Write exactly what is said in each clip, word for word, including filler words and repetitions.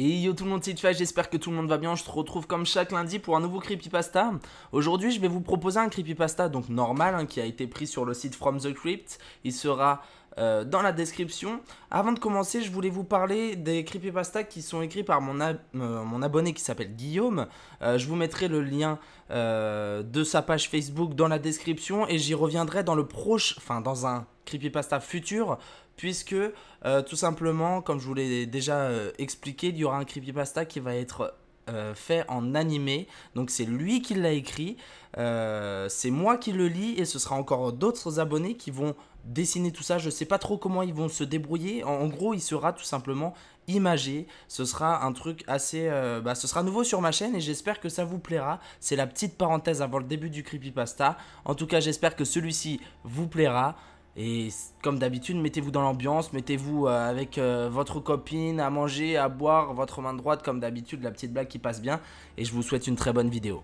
Et yo tout le monde, c'est Eachj'espère, j'espère que tout le monde va bien. Je te retrouve comme chaque lundi pour un nouveau creepypasta. Aujourd'hui je vais vous proposer un creepypasta donc normal hein, qui a été pris sur le site From the Crypt. Il sera euh, dans la description. Avant de commencer, je voulais vous parler des creepypastas qui sont écrits par mon, ab euh, mon abonné qui s'appelle Guillaume. euh, Je vous mettrai le lien euh, de sa page Facebook dans la description. Et j'y reviendrai dans le proche, enfin dans un creepypasta futur. Puisque euh, tout simplement, comme je vous l'ai déjà euh, expliqué, il y aura un creepypasta qui va être euh, fait en animé. Donc c'est lui qui l'a écrit, euh, c'est moi qui le lis et ce sera encore d'autres abonnés qui vont dessiner tout ça. Je ne sais pas trop comment ils vont se débrouiller. En, en gros, il sera tout simplement imagé. Ce sera un truc assez... Euh, bah, ce sera nouveau sur ma chaîne et j'espère que ça vous plaira. C'est la petite parenthèse avant le début du creepypasta. En tout cas, j'espère que celui-ci vous plaira. Et comme d'habitude, mettez-vous dans l'ambiance, mettez-vous avec euh, votre copine à manger, à boire, votre main droite, comme d'habitude, la petite blague qui passe bien. Et je vous souhaite une très bonne vidéo.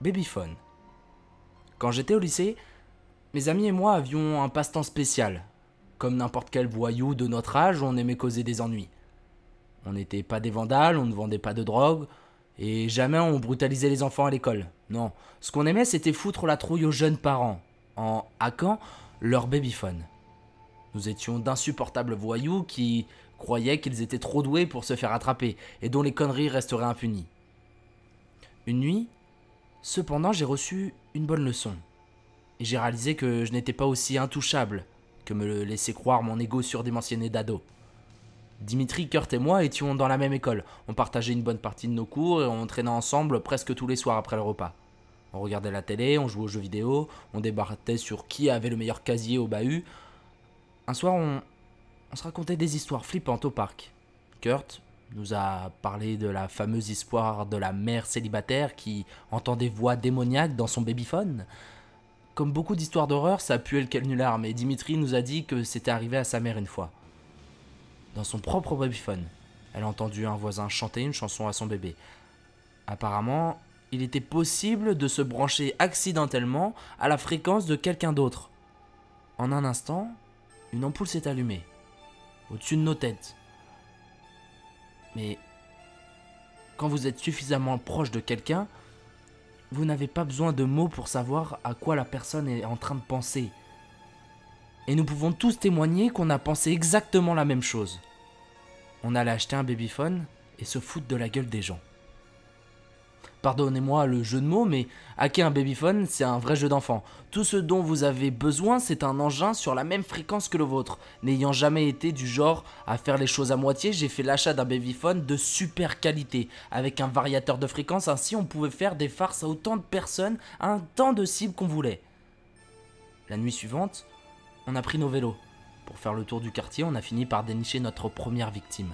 Babyphone. Quand j'étais au lycée, mes amis et moi avions un passe-temps spécial. Comme n'importe quel voyou de notre âge, on aimait causer des ennuis. On n'était pas des vandales, on ne vendait pas de drogue. Et jamais on brutalisait les enfants à l'école. Non, ce qu'on aimait, c'était foutre la trouille aux jeunes parents. En hackant leur babyphone. Nous étions d'insupportables voyous qui croyaient qu'ils étaient trop doués pour se faire attraper et dont les conneries resteraient impunies. Une nuit, cependant, j'ai reçu une bonne leçon et j'ai réalisé que je n'étais pas aussi intouchable que me le laissait croire mon ego surdimensionné d'ado. Dimitri, Kurt et moi étions dans la même école. On partageait une bonne partie de nos cours et on traînait ensemble presque tous les soirs après le repas. On regardait la télé, on jouait aux jeux vidéo, on débattait sur qui avait le meilleur casier au bahut. Un soir, on, on se racontait des histoires flippantes au parc. Kurt nous a parlé de la fameuse histoire de la mère célibataire qui entend des voix démoniaques dans son babyphone. Comme beaucoup d'histoires d'horreur, ça puait le canular, mais Dimitri nous a dit que c'était arrivé à sa mère une fois. Dans son propre babyphone, elle a entendu un voisin chanter une chanson à son bébé. Apparemment... il était possible de se brancher accidentellement à la fréquence de quelqu'un d'autre. En un instant, une ampoule s'est allumée, au-dessus de nos têtes. Mais quand vous êtes suffisamment proche de quelqu'un, vous n'avez pas besoin de mots pour savoir à quoi la personne est en train de penser. Et nous pouvons tous témoigner qu'on a pensé exactement la même chose. On allait acheter un babyphone et se foutre de la gueule des gens. Pardonnez-moi le jeu de mots, mais hacker un babyphone, c'est un vrai jeu d'enfant. Tout ce dont vous avez besoin, c'est un engin sur la même fréquence que le vôtre. N'ayant jamais été du genre à faire les choses à moitié, j'ai fait l'achat d'un babyphone de super qualité, avec un variateur de fréquence, ainsi on pouvait faire des farces à autant de personnes, à un temps de cible qu'on voulait. La nuit suivante, on a pris nos vélos. Pour faire le tour du quartier, on a fini par dénicher notre première victime.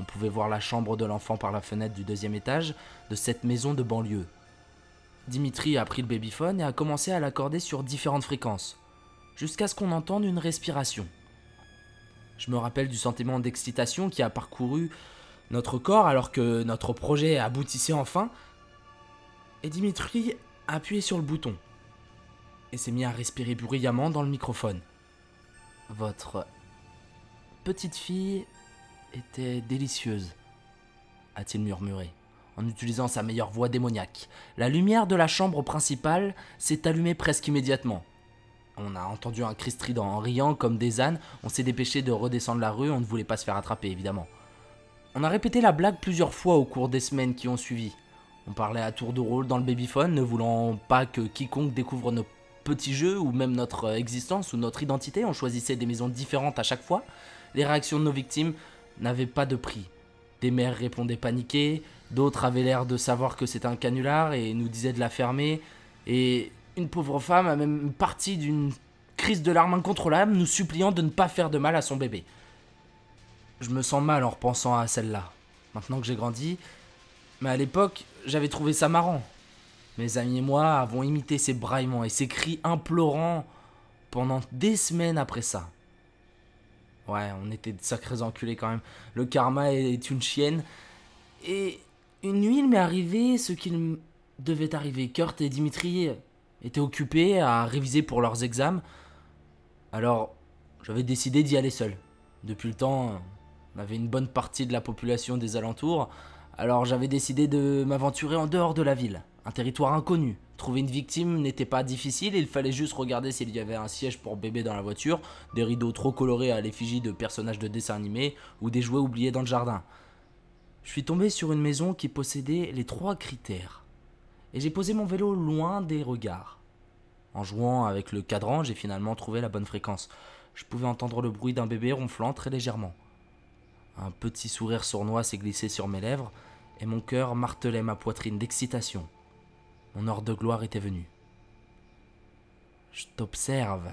On pouvait voir la chambre de l'enfant par la fenêtre du deuxième étage de cette maison de banlieue. Dimitri a pris le babyphone et a commencé à l'accorder sur différentes fréquences, jusqu'à ce qu'on entende une respiration. Je me rappelle du sentiment d'excitation qui a parcouru notre corps alors que notre projet aboutissait enfin. Et Dimitri a appuyé sur le bouton et s'est mis à respirer bruyamment dans le microphone. Votre petite fille... était délicieuse, a-t-il murmuré, en utilisant sa meilleure voix démoniaque. La lumière de la chambre principale s'est allumée presque immédiatement. On a entendu un cri strident en riant comme des ânes, on s'est dépêché de redescendre la rue, on ne voulait pas se faire attraper évidemment. On a répété la blague plusieurs fois au cours des semaines qui ont suivi. On parlait à tour de rôle dans le babyphone, ne voulant pas que quiconque découvre nos petits jeux ou même notre existence ou notre identité. On choisissait des maisons différentes à chaque fois. Les réactions de nos victimes n'avaient pas de prix. Des mères répondaient paniquées, d'autres avaient l'air de savoir que c'était un canular et nous disaient de la fermer, et une pauvre femme a même parti d'une crise de larmes incontrôlable nous suppliant de ne pas faire de mal à son bébé. Je me sens mal en repensant à celle-là, maintenant que j'ai grandi, mais à l'époque, j'avais trouvé ça marrant. Mes amis et moi avons imité ces braillements et ces cris implorants pendant des semaines après ça. Ouais, on était de sacrés enculés quand même. Le karma est une chienne. Et une nuit, il m'est arrivé ce qu'il devait arriver. Kurt et Dimitri étaient occupés à réviser pour leurs examens. Alors, j'avais décidé d'y aller seul. Depuis le temps, On avait une bonne partie de la population des alentours, alors j'avais décidé de m'aventurer en dehors de la ville, un territoire inconnu. Trouver une victime n'était pas difficile, il fallait juste regarder s'il y avait un siège pour bébé dans la voiture, des rideaux trop colorés à l'effigie de personnages de dessins animés ou des jouets oubliés dans le jardin. Je suis tombé sur une maison qui possédait les trois critères, et j'ai posé mon vélo loin des regards. En jouant avec le cadran, j'ai finalement trouvé la bonne fréquence. Je pouvais entendre le bruit d'un bébé ronflant très légèrement. Un petit sourire sournois s'est glissé sur mes lèvres, et mon cœur martelait ma poitrine d'excitation. Mon heure de gloire était venue. « Je t'observe »,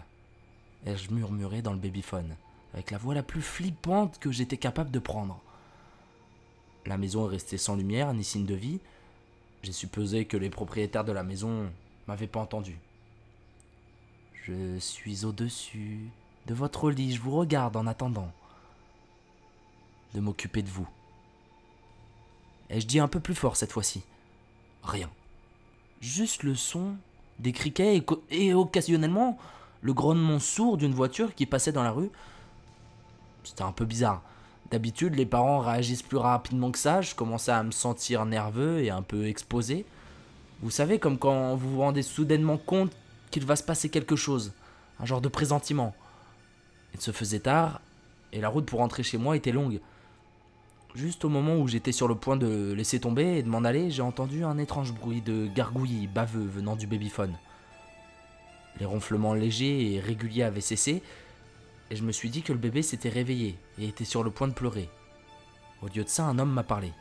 ai-je murmuré dans le babyphone, avec la voix la plus flippante que j'étais capable de prendre. La maison est restée sans lumière, ni signe de vie. J'ai supposé que les propriétaires de la maison m'avaient pas entendu. « Je suis au-dessus de votre lit, je vous regarde en attendant de m'occuper de vous. » Et je dis un peu plus fort cette fois-ci. Rien. Juste le son des criquets et, et occasionnellement le grondement sourd d'une voiture qui passait dans la rue. C'était un peu bizarre. D'habitude, les parents réagissent plus rapidement que ça. Je commençais à me sentir nerveux et un peu exposé. Vous savez, comme quand vous vous rendez soudainement compte qu'il va se passer quelque chose, un genre de pressentiment. Il se faisait tard, et la route pour rentrer chez moi était longue. Juste au moment où j'étais sur le point de laisser tomber et de m'en aller, j'ai entendu un étrange bruit de gargouillis baveux venant du babyphone. Les ronflements légers et réguliers avaient cessé, et je me suis dit que le bébé s'était réveillé et était sur le point de pleurer. Au lieu de ça, un homme m'a parlé.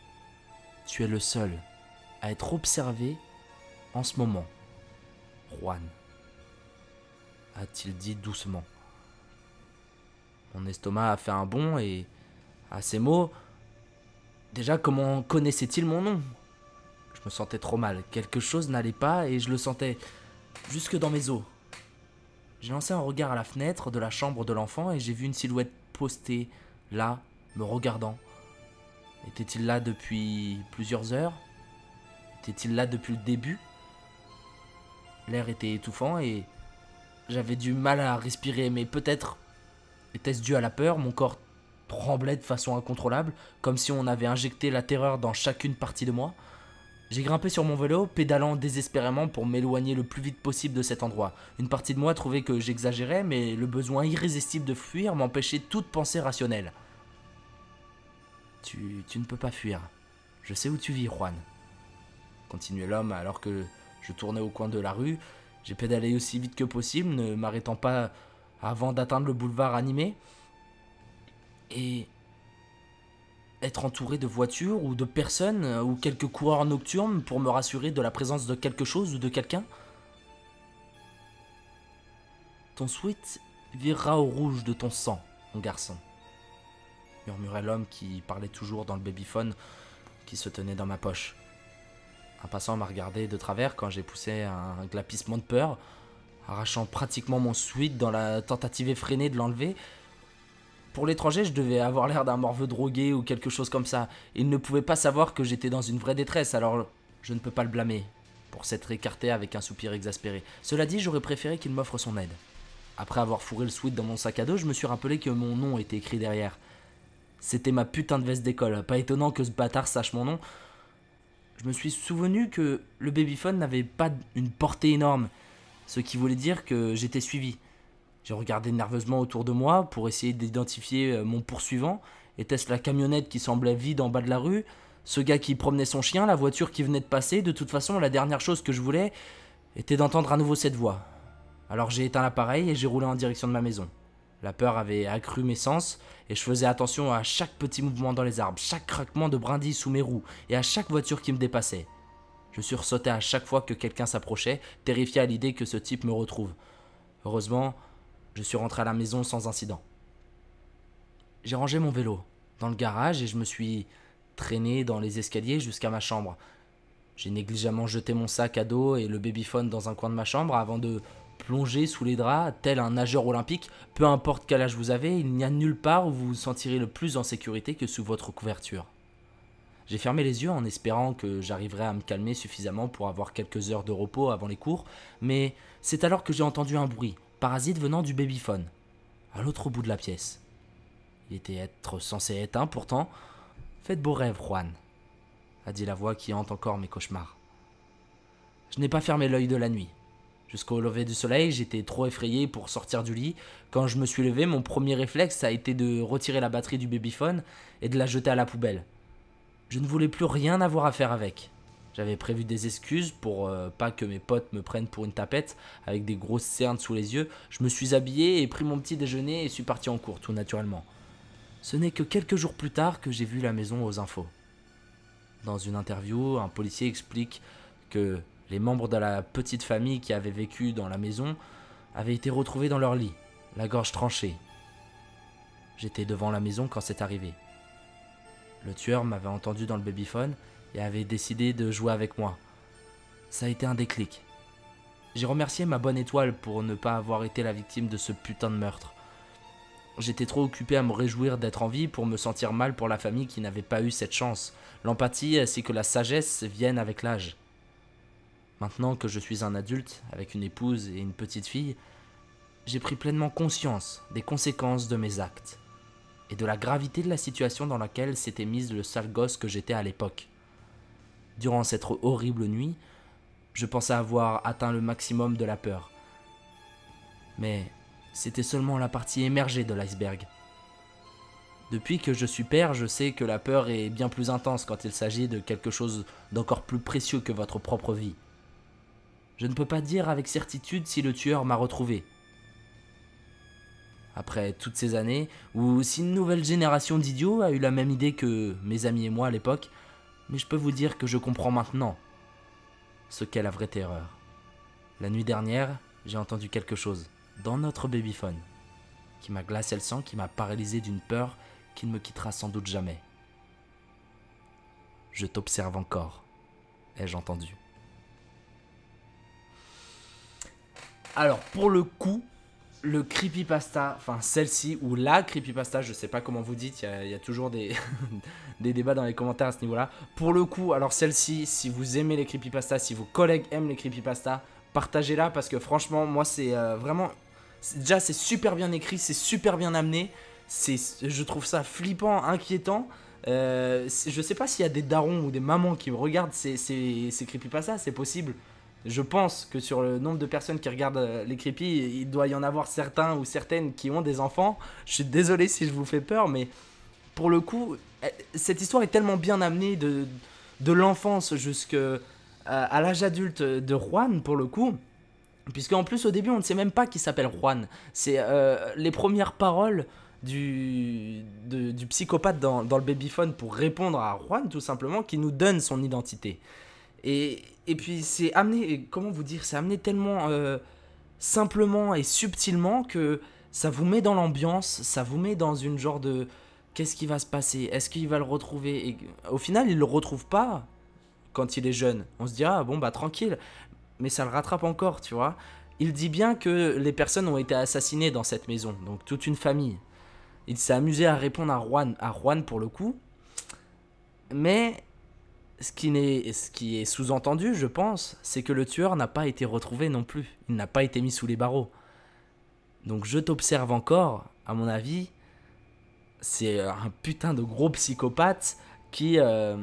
« Tu es le seul à être observé en ce moment. » Juan, a-t-il dit doucement. Mon estomac a fait un bond et, à ces mots, déjà comment connaissait-il mon nom? Je me sentais trop mal, quelque chose n'allait pas et je le sentais jusque dans mes os. J'ai lancé un regard à la fenêtre de la chambre de l'enfant et j'ai vu une silhouette postée, là, me regardant. Était-il là depuis plusieurs heures? Était-il là depuis le début? L'air était étouffant et j'avais du mal à respirer, mais peut-être était-ce dû à la peur, mon corps tremblait de façon incontrôlable, comme si on avait injecté la terreur dans chacune partie de moi. J'ai grimpé sur mon vélo, pédalant désespérément pour m'éloigner le plus vite possible de cet endroit. Une partie de moi trouvait que j'exagérais, mais le besoin irrésistible de fuir m'empêchait toute pensée rationnelle. Tu, tu ne peux pas fuir. Je sais où tu vis, Juan. Continuait l'homme alors que... je tournais au coin de la rue, j'ai pédalé aussi vite que possible, ne m'arrêtant pas avant d'atteindre le boulevard animé. Et être entouré de voitures ou de personnes ou quelques coureurs nocturnes pour me rassurer de la présence de quelque chose ou de quelqu'un. Ton sweat virera au rouge de ton sang, mon garçon, murmurait l'homme qui parlait toujours dans le babyphone qui se tenait dans ma poche. Un passant m'a regardé de travers quand j'ai poussé un glapissement de peur, arrachant pratiquement mon sweat dans la tentative effrénée de l'enlever. Pour l'étranger, je devais avoir l'air d'un morveux drogué ou quelque chose comme ça. Il ne pouvait pas savoir que j'étais dans une vraie détresse, alors je ne peux pas le blâmer pour s'être écarté avec un soupir exaspéré. Cela dit, j'aurais préféré qu'il m'offre son aide. Après avoir fourré le sweat dans mon sac à dos, je me suis rappelé que mon nom était écrit derrière. C'était ma putain de veste d'école. Pas étonnant que ce bâtard sache mon nom. Je me suis souvenu que le babyphone n'avait pas une portée énorme, ce qui voulait dire que j'étais suivi. J'ai regardé nerveusement autour de moi pour essayer d'identifier mon poursuivant. Était-ce la camionnette qui semblait vide en bas de la rue? Ce gars qui promenait son chien? La voiture qui venait de passer? De toute façon, la dernière chose que je voulais était d'entendre à nouveau cette voix. Alors j'ai éteint l'appareil et j'ai roulé en direction de ma maison. La peur avait accru mes sens et je faisais attention à chaque petit mouvement dans les arbres, chaque craquement de brindilles sous mes roues et à chaque voiture qui me dépassait. Je sursautais à chaque fois que quelqu'un s'approchait, terrifié à l'idée que ce type me retrouve. Heureusement, je suis rentré à la maison sans incident. J'ai rangé mon vélo dans le garage et je me suis traîné dans les escaliers jusqu'à ma chambre. J'ai négligemment jeté mon sac à dos et le babyphone dans un coin de ma chambre avant de... plongé sous les draps, tel un nageur olympique, peu importe quel âge vous avez, il n'y a nulle part où vous vous sentirez le plus en sécurité que sous votre couverture. J'ai fermé les yeux en espérant que j'arriverais à me calmer suffisamment pour avoir quelques heures de repos avant les cours, mais c'est alors que j'ai entendu un bruit, parasite venant du babyphone, à l'autre bout de la pièce. Il était être censé éteint pourtant. Faites beau rêve, Juan, a dit la voix qui hante encore mes cauchemars. Je n'ai pas fermé l'œil de la nuit. Jusqu'au lever du soleil, j'étais trop effrayé pour sortir du lit. Quand je me suis levé, mon premier réflexe a été de retirer la batterie du babyphone et de la jeter à la poubelle. Je ne voulais plus rien avoir à faire avec. J'avais prévu des excuses pour euh, pas que mes potes me prennent pour une tapette avec des grosses cernes sous les yeux. Je me suis habillé et pris mon petit déjeuner et suis parti en cours, tout naturellement. Ce n'est que quelques jours plus tard que j'ai vu la maison aux infos. Dans une interview, un policier explique que les membres de la petite famille qui avait vécu dans la maison avaient été retrouvés dans leur lit, la gorge tranchée. J'étais devant la maison quand c'est arrivé. Le tueur m'avait entendu dans le babyphone et avait décidé de jouer avec moi. Ça a été un déclic. J'ai remercié ma bonne étoile pour ne pas avoir été la victime de ce putain de meurtre. J'étais trop occupé à me réjouir d'être en vie pour me sentir mal pour la famille qui n'avait pas eu cette chance. L'empathie ainsi que la sagesse viennent avec l'âge. Maintenant que je suis un adulte, avec une épouse et une petite fille, j'ai pris pleinement conscience des conséquences de mes actes et de la gravité de la situation dans laquelle s'était mise le sale gosse que j'étais à l'époque. Durant cette horrible nuit, je pensais avoir atteint le maximum de la peur. Mais c'était seulement la partie émergée de l'iceberg. Depuis que je suis père, je sais que la peur est bien plus intense quand il s'agit de quelque chose d'encore plus précieux que votre propre vie. Je ne peux pas dire avec certitude si le tueur m'a retrouvé. Après toutes ces années, ou si une nouvelle génération d'idiots a eu la même idée que mes amis et moi à l'époque, mais je peux vous dire que je comprends maintenant ce qu'est la vraie terreur. La nuit dernière, j'ai entendu quelque chose dans notre babyphone qui m'a glacé le sang, qui m'a paralysé d'une peur qui ne me quittera sans doute jamais. Je t'observe encore, ai-je entendu. Alors, pour le coup, le creepypasta, enfin celle-ci, ou la creepypasta, je sais pas comment vous dites, il y, y a toujours des, des débats dans les commentaires à ce niveau-là. Pour le coup, alors celle-ci, si vous aimez les creepypastas, si vos collègues aiment les creepypastas, partagez-la parce que franchement, moi, c'est euh, vraiment... Déjà, c'est super bien écrit, c'est super bien amené, je trouve ça flippant, inquiétant. Euh, je sais pas s'il y a des darons ou des mamans qui regardent ces, ces, ces creepypastas, c'est possible. Je pense que sur le nombre de personnes qui regardent les creepy, il doit y en avoir certains ou certaines qui ont des enfants. Je suis désolé si je vous fais peur, mais pour le coup, cette histoire est tellement bien amenée de, de l'enfance jusqu'à à l'âge adulte de Juan, pour le coup. Puisqu'en plus, au début, on ne sait même pas qui s'appelle Juan. C'est euh, les premières paroles du, de, du psychopathe dans, dans le babyphone pour répondre à Juan, tout simplement, qui nous donne son identité. Et, et puis c'est amené, comment vous dire, c'est amené tellement euh, simplement et subtilement que ça vous met dans l'ambiance, ça vous met dans une genre de qu'est-ce qui va se passer, est-ce qu'il va le retrouver et, au final il le retrouve pas quand il est jeune, on se dit ah bon bah tranquille, mais ça le rattrape encore tu vois. Il dit bien que les personnes ont été assassinées dans cette maison, donc toute une famille. Il s'est amusé à répondre à Juan, à Juan pour le coup, mais... Ce qui est, ce qui est sous-entendu, je pense, c'est que le tueur n'a pas été retrouvé non plus. Il n'a pas été mis sous les barreaux. Donc je t'observe encore, à mon avis, c'est un putain de gros psychopathe qui, euh,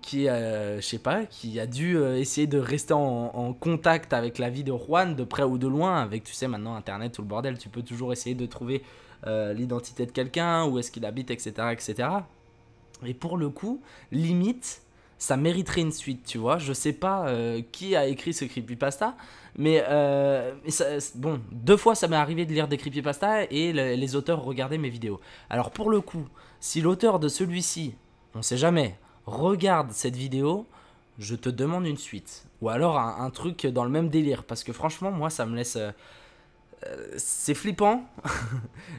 qui euh, je sais pas, qui a dû essayer de rester en, en contact avec la vie de Juan, de près ou de loin, avec, tu sais, maintenant Internet, tout le bordel, tu peux toujours essayer de trouver euh, l'identité de quelqu'un, où est-ce qu'il habite, et cetera, et cetera. Et pour le coup, limite... Ça mériterait une suite, tu vois. Je sais pas euh, qui a écrit ce creepypasta, mais euh, ça, bon, deux fois ça m'est arrivé de lire des creepypastas et le, les auteurs regardaient mes vidéos. Alors pour le coup, si l'auteur de celui-ci, on sait jamais, regarde cette vidéo, je te demande une suite. Ou alors un, un truc dans le même délire, parce que franchement, moi ça me laisse... Euh, euh, c'est flippant,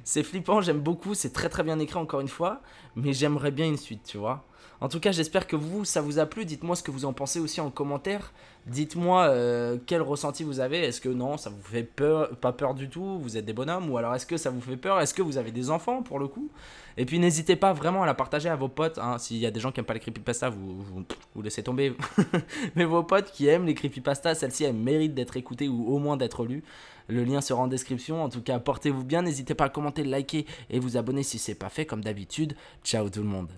c'est flippant, j'aime beaucoup, c'est très très bien écrit encore une fois, mais j'aimerais bien une suite, tu vois. En tout cas, j'espère que vous, ça vous a plu. Dites-moi ce que vous en pensez aussi en commentaire. Dites-moi euh, quel ressenti vous avez. Est-ce que non, ça vous fait peur, pas peur du tout? Vous êtes des bonhommes? Ou alors est-ce que ça vous fait peur? Est-ce que vous avez des enfants pour le coup? Et puis n'hésitez pas vraiment à la partager à vos potes. Hein. S'il y a des gens qui n'aiment pas les creepypastas, vous, vous, vous laissez tomber. Mais vos potes qui aiment les creepypastas, celles-ci, elles méritent d'être écoutées ou au moins d'être lues. Le lien sera en description. En tout cas, portez-vous bien. N'hésitez pas à commenter, liker et vous abonner si ce n'est pas fait comme d'habitude. Ciao tout le monde.